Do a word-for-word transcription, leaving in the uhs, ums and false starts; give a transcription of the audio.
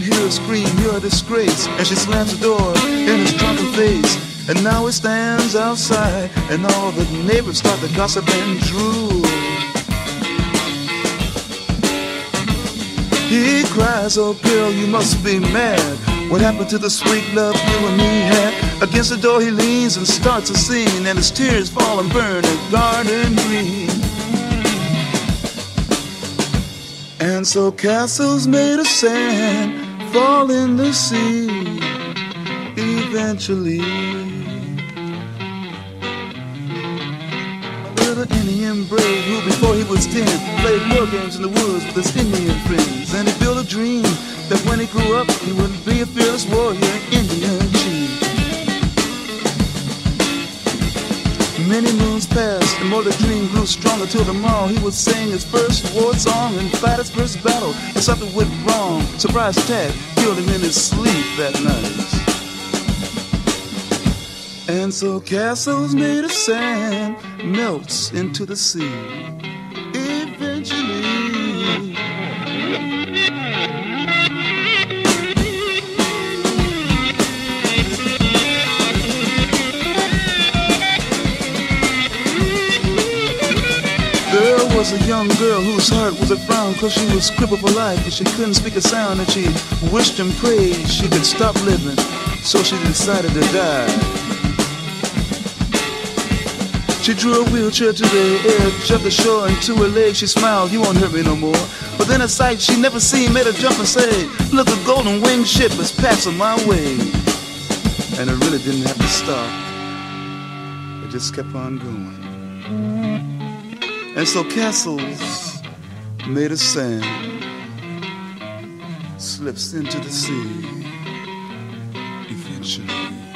can hear her scream, you're a disgrace, as she slams the door in his drunken face. And now he stands outside, and all the neighbors start to gossip and drool. He cries, oh girl, you must be mad. What happened to the sweet love you and me had? Against the door he leans and starts to sing, and his tears fall and burn a garden green. And so castles made of sand fall in the sea eventually. A little Indian brave who before he was ten played war games in the woods with his Indian friends, and he built a dream that when he grew up he would be a fearless warrior, Indian chief. Many moons passed, the more the dream grew stronger, till tomorrow he would sing his first war song and fight his first battle, and something went wrong. Surprise attack killed him in his sleep that night. And so castles made of sand melts into the sea eventually. There was a young girl whose heart was a frown, cause she was crippled for life and she couldn't speak a sound, and she wished and prayed she could stop living, so she decided to die. She drew a wheelchair to the edge of the shore, and to her leg she smiled, you won't hurt me no more. But then a sight she never seen made her jump and say, look, a golden winged ship is passing my way. And it really didn't have to stop, it just kept on going. And so castles made of sand slips into the sea eventually.